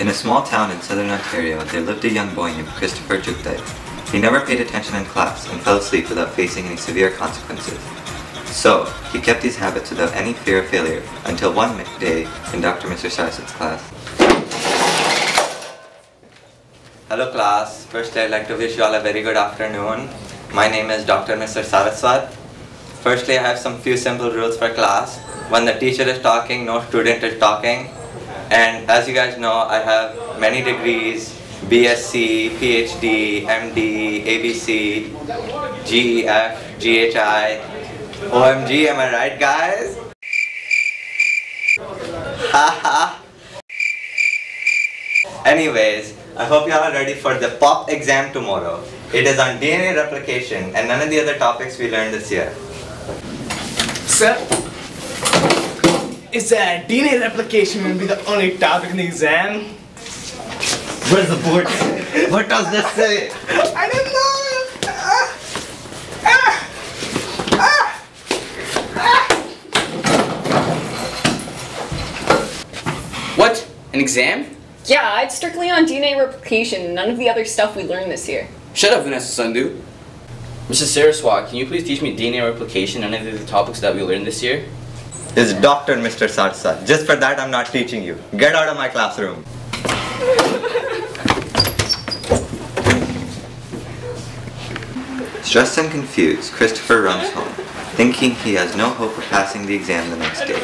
In a small town in southern Ontario, there lived a young boy named Christopher Juktai. He never paid attention in class and fell asleep without facing any severe consequences. So, he kept these habits without any fear of failure until one day in Dr. Mr. Saraswat's class. Hello class, first I'd like to wish you all a very good afternoon. My name is Dr. Mr. Saraswat. Firstly, I have some few simple rules for class. When the teacher is talking, no student is talking. And as you guys know, I have many degrees, BSc, PhD, MD, ABC, GEF, GHI, OMG, am I right guys? Haha! Anyways, I hope you all are ready for the POP exam tomorrow. It is on DNA replication and none of the other topics we learned this year. Sir? Is that DNA replication will be the only topic in the exam? Where's the board? What does this say? I don't know! What? An exam? Yeah, it's strictly on DNA replication and none of the other stuff we learned this year. Shut up, Vanessa Sandhu. Mr. Saraswat, can you please teach me DNA replication and any of the topics that we learned this year? Is Dr. Mr. Saraswat. Just for that, I'm not teaching you. Get out of my classroom. Stressed and confused, Christopher runs home, thinking he has no hope of passing the exam the next day.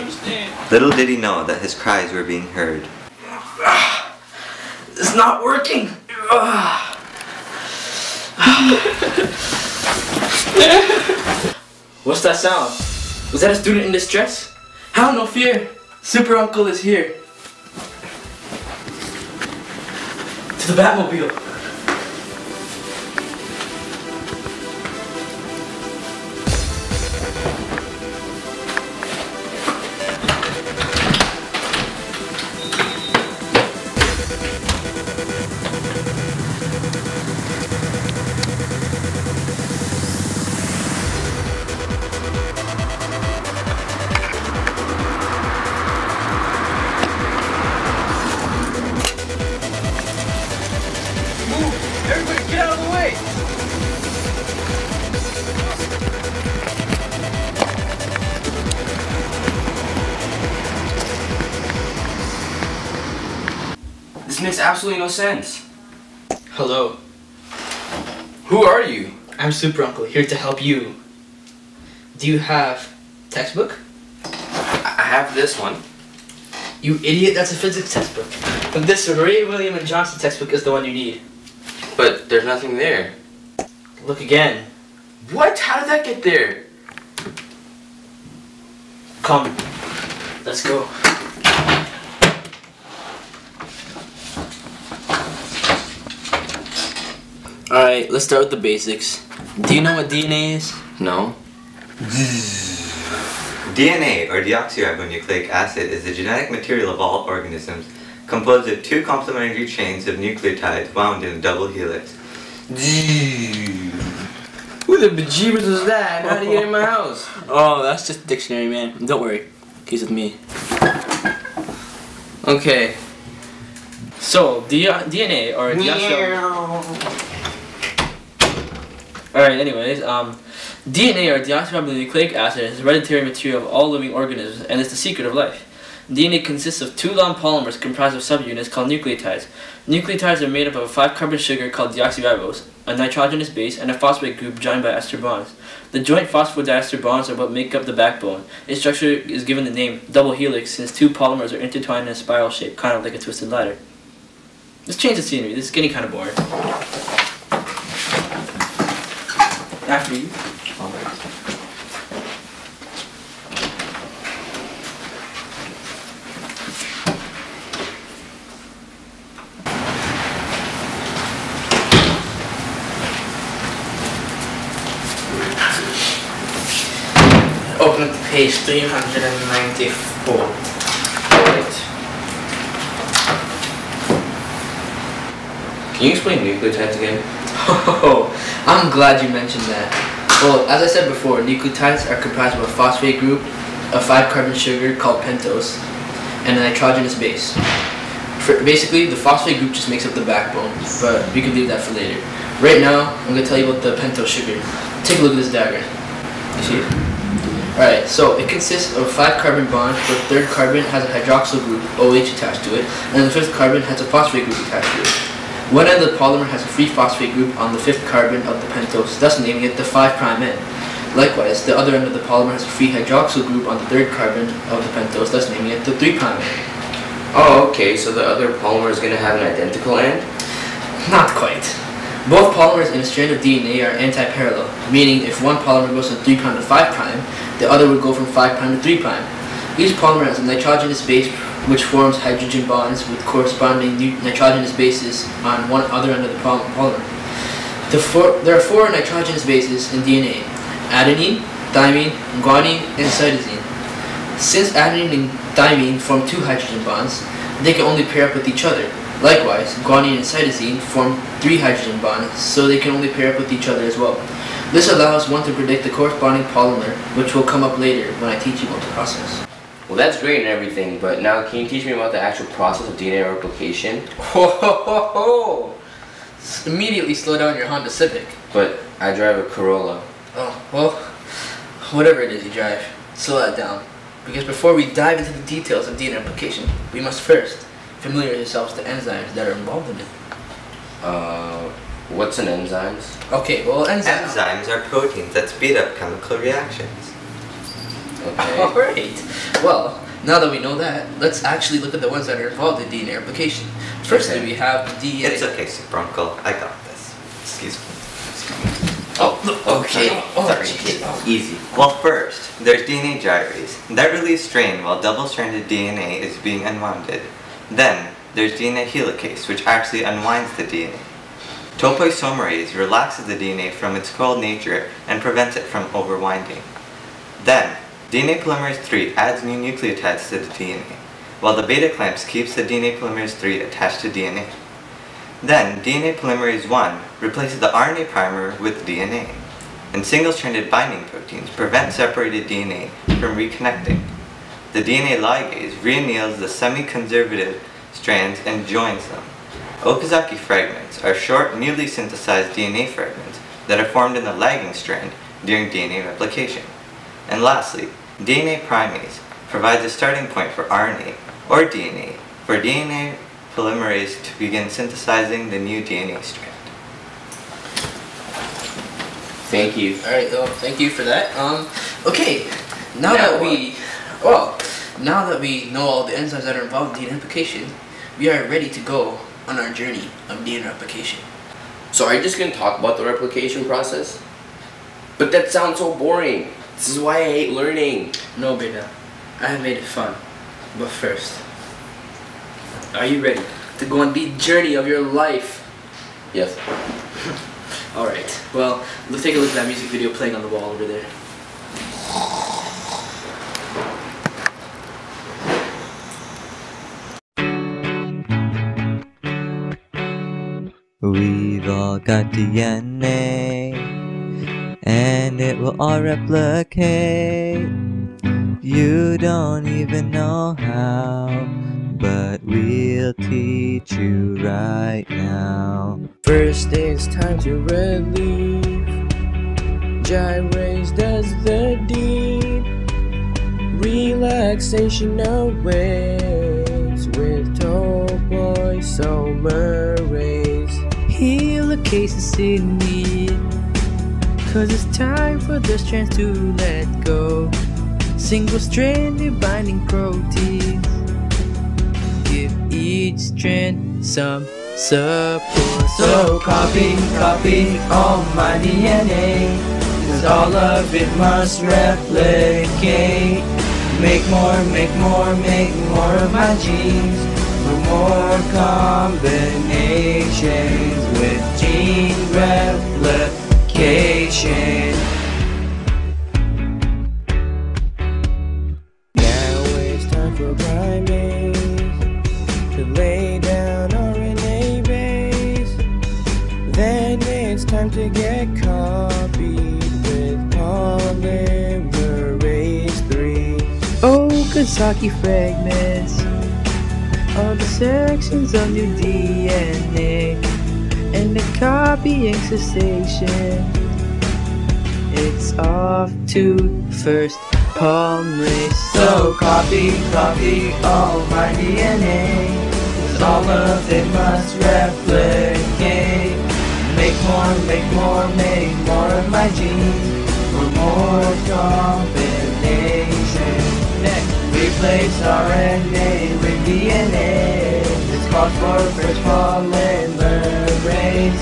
Little did he know that his cries were being heard. It's not working. What's that sound? Was that a student in distress? How? No fear! Superuncle is here! To the Batmobile! Makes absolutely no sense. Hello. Who are you? I'm Superuncle, here to help you. Do you have textbook? I have this one. You idiot, that's a physics textbook. But this Ray William Johnson textbook is the one you need. But there's nothing there. Look again. What? How did that get there? Come. Let's go. Alright, let's start with the basics. Do you know what DNA is? No. DNA, or deoxyribonucleic acid, is the genetic material of all organisms, composed of two complementary chains of nucleotides wound in a double helix. Who the bejeebers was that? How did you get in my house? Oh, that's just a dictionary, man. Don't worry. He's with me. Okay. So, DNA, or deoxyribonucleic... Alright, anyways, DNA or deoxyribonucleic acid is hereditary material of all living organisms and is the secret of life. DNA consists of two long polymers comprised of subunits called nucleotides. Nucleotides are made up of a 5-carbon sugar called deoxyribose, a nitrogenous base, and a phosphate group joined by ester bonds. The joint phosphodiester bonds are what make up the backbone. Its structure is given the name double helix since two polymers are intertwined in a spiral shape, kind of like a twisted ladder. Let's change the scenery, this is getting kind of boring. After you. Open up the page 394. Alright. Can you explain nucleotides again? Oh, I'm glad you mentioned that. Well, as I said before, nucleotides are comprised of a phosphate group, a 5-carbon sugar called pentose, and a nitrogenous base. Basically, the phosphate group just makes up the backbone, but we could leave that for later. Right now, I'm going to tell you about the pentose sugar. Take a look at this diagram. You see it? Alright, so it consists of 5 carbon bonds, where the 3rd carbon has a hydroxyl group, OH, attached to it, and the 5th carbon has a phosphate group attached to it. One end of the polymer has a free phosphate group on the 5th carbon of the pentose, thus naming it the 5' end. Likewise, the other end of the polymer has a free hydroxyl group on the 3rd carbon of the pentose, thus naming it the 3' end. Oh, okay, so the other polymer is going to have an identical end? Not quite. Both polymers in a strand of DNA are anti-parallel, meaning if one polymer goes from 3' to 5', the other would go from 5' to 3'. Each polymer has a nitrogenous base which forms hydrogen bonds with corresponding nitrogenous bases on one other end of the polymer. There are 4 nitrogenous bases in DNA: adenine, thymine, guanine, and cytosine. Since adenine and thymine form 2 hydrogen bonds, they can only pair up with each other. Likewise, guanine and cytosine form 3 hydrogen bonds, so they can only pair up with each other as well. This allows one to predict the corresponding polymer, which will come up later when I teach you about the process. Well, that's great and everything, but now can you teach me about the actual process of DNA replication? Ho ho ho ho! Immediately slow down your Honda Civic. But I drive a Corolla. Oh, well, whatever it is you drive, slow that down. Because before we dive into the details of DNA replication, we must first familiarize ourselves with the enzymes that are involved in it. What's an enzyme? Okay, well, enzymes are proteins that speed up chemical reactions. Okay. Alright, well, now that we know that, let's actually look at the ones that are involved in DNA replication. Firstly, we have DNA... It's okay, Superuncle, I got this. Excuse me. Okay. Sorry. Easy. Well, first, there's DNA gyres that release strain while double-stranded DNA is being unwound. Then, there's DNA helicase, which actually unwinds the DNA. Topoisomerase relaxes the DNA from its coiled nature and prevents it from overwinding. Then, DNA polymerase III adds new nucleotides to the DNA, while the beta clamps keeps the DNA polymerase III attached to DNA. Then, DNA polymerase I replaces the RNA primer with DNA, and single-stranded binding proteins prevent separated DNA from reconnecting. The DNA ligase reanneals the semi-conservative strands and joins them. Okazaki fragments are short, newly synthesized DNA fragments that are formed in the lagging strand during DNA replication. And lastly, DNA primase provides a starting point for RNA or DNA for DNA polymerase to begin synthesizing the new DNA strand. Thank you. Alright, well, thank you for that. Okay, now that we know all the enzymes that are involved in DNA replication, we are ready to go on our journey of DNA replication. So are you just going to talk about the replication process? But that sounds so boring. This is why I hate learning. No, Beta. I have made it fun. But first, are you ready to go on the journey of your life? Yes. Alright, well, let's take a look at that music video playing on the wall over there. We've all got DNA, and it will all replicate. You don't even know how, but we'll teach you right now. First, it's time to relieve. Gyrase does the deed. Relaxation awaits with topoisomerase. Helicase is in need, cause it's time for the strands to let go. Single-stranded binding proteins give each strand some support. So copy all my DNA, cause all of it must replicate. Make more of my genes, for more combinations with gene replication. Now it's time for primate to lay down RNA base. Then it's time to get copied with polymerase III. Okazaki fragments all the sections of new DNA and the copying cessation. It's off to first palm race. So copy all my DNA, 'cause all of it must replicate. Make more of my genes for more combinations. Next, replace RNA with DNA. This calls for first polymerase.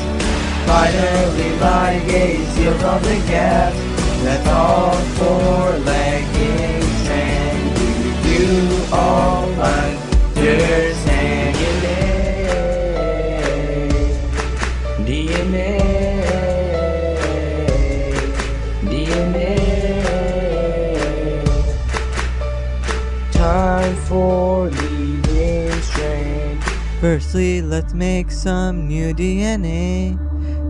Finally, ligase seals all the gaps. That's all for lagging strand. You all understand DNA. Time for leading strand. Firstly, let's make some new DNA.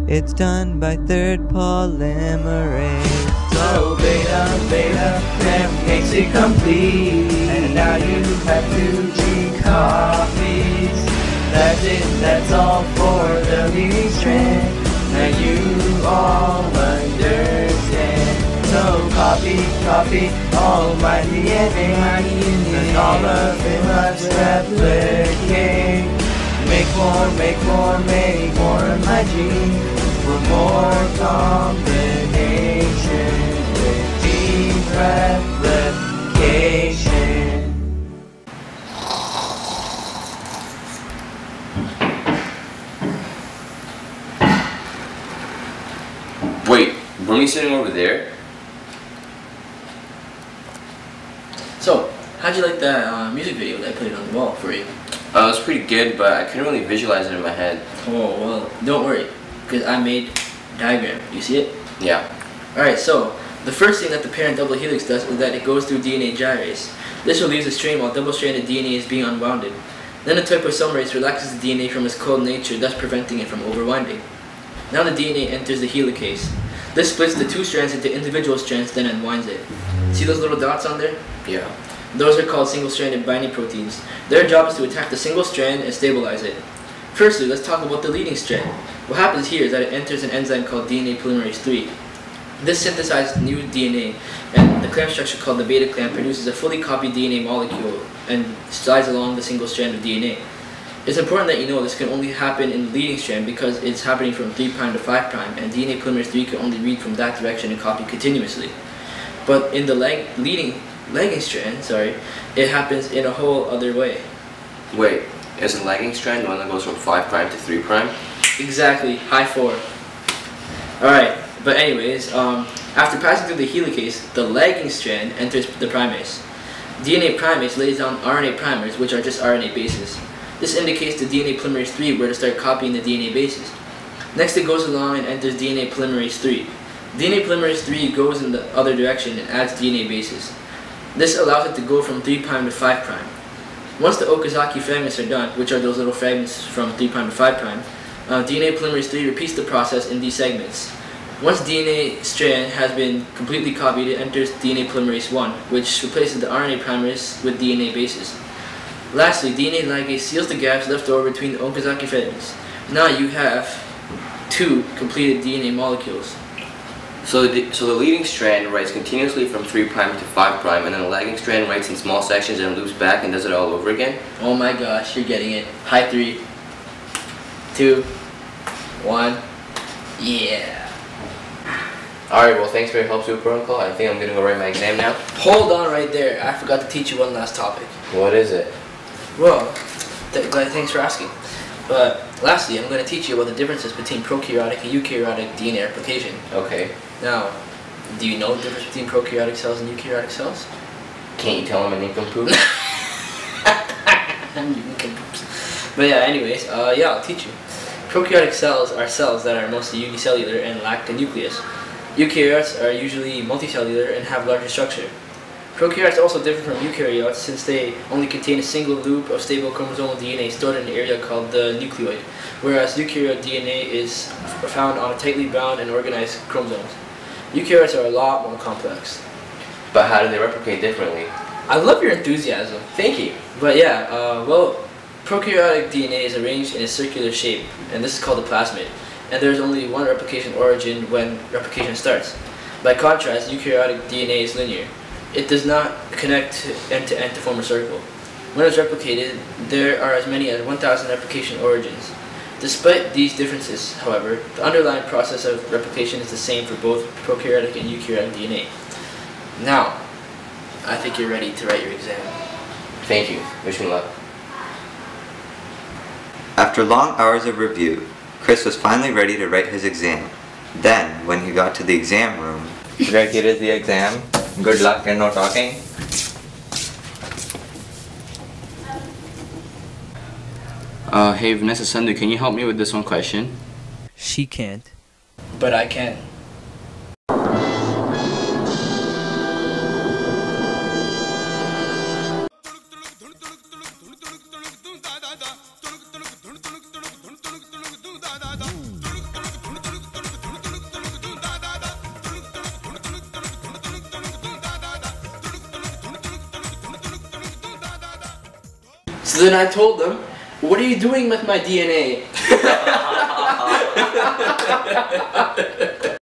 It's done by third polymerase. So beta that makes it complete. And now you have 2G copies. That's it, that's all for the leading strand. Now you all understand. So copy all my DNA, and all of it must replicate. Make more of my genes for more combinations with gene replication. Wait, weren't we sitting over there? So, how'd you like that music video that I put it on the wall for you? It was pretty good, but I couldn't really visualize it in my head. Oh, well, don't worry, because I made a diagram. Do you see it? Yeah. Alright, so, the first thing that the parent double helix does is that it goes through DNA gyrase. This relieves the strain while double-stranded DNA is being unwounded. Then the topoisomerase relaxes the DNA from its coiled nature, thus preventing it from overwinding. Now the DNA enters the helicase. This splits the two strands into individual strands, then unwinds it. See those little dots on there? Yeah. Those are called single-stranded binding proteins. Their job is to attack the single strand and stabilize it. Firstly, let's talk about the leading strand. What happens here is that it enters an enzyme called DNA polymerase III. This synthesizes new DNA, and the clamp structure called the beta clamp produces a fully copied DNA molecule and slides along the single strand of DNA. It's important that you know this can only happen in the leading strand because it's happening from 3' to 5', and DNA polymerase III can only read from that direction and copy continuously. But in the lagging strand, it happens in a whole other way. Wait, isn't lagging strand the one that goes from 5' to 3'? Exactly, high 4. Alright, but anyways, after passing through the helicase, the lagging strand enters the primase. DNA primase lays down RNA primers, which are just RNA bases. This indicates to DNA polymerase III where to start copying the DNA bases. Next it goes along and enters DNA polymerase III. DNA polymerase III goes in the other direction and adds DNA bases. This allows it to go from 3' to 5'. Once the Okazaki fragments are done, which are those little fragments from 3' to 5', DNA polymerase III repeats the process in these segments. Once DNA strand has been completely copied, it enters DNA polymerase I, which replaces the RNA primers with DNA bases. Lastly, DNA ligase seals the gaps left over between the Okazaki fragments. Now you have two completed DNA molecules. So the leading strand writes continuously from 3' to 5', and then the lagging strand writes in small sections and loops back and does it all over again? Oh my gosh, you're getting it. High 3, 2, 1, yeah. Alright, well thanks for your help, Superuncle. I think I'm going to go write my exam now. Hold on right there, I forgot to teach you one last topic. What is it? Well, thanks for asking. But lastly, I'm going to teach you about the differences between prokaryotic and eukaryotic DNA replication. Okay. Now, do you know the difference between prokaryotic cells and eukaryotic cells? Can't you tell them an income poop? But yeah, anyways, I'll teach you. Prokaryotic cells are cells that are mostly unicellular and lack a nucleus. Eukaryotes are usually multicellular and have larger structure. Prokaryotes are also different from eukaryotes since they only contain a single loop of stable chromosomal DNA stored in an area called the nucleoid, whereas eukaryote DNA is found on tightly bound and organized chromosomes. Eukaryotes are a lot more complex. But how do they replicate differently? I love your enthusiasm. Thank you. But yeah, well, Prokaryotic DNA is arranged in a circular shape, and this is called the plasmid, and there is only one replication origin when replication starts. By contrast, eukaryotic DNA is linear. It does not connect end to end to form a circle. When it's replicated, there are as many as 1,000 replication origins. Despite these differences, however, the underlying process of replication is the same for both prokaryotic and eukaryotic DNA. Now, I think you're ready to write your exam. Thank you. Wish me luck. After long hours of review, Chris was finally ready to write his exam. Then, when he got to the exam room... Right, here is the exam. Good luck and no talking. Hey, Vanessa Sandhu, can you help me with this one question? She can't. But I can. So then I told them, what are you doing with my DNA?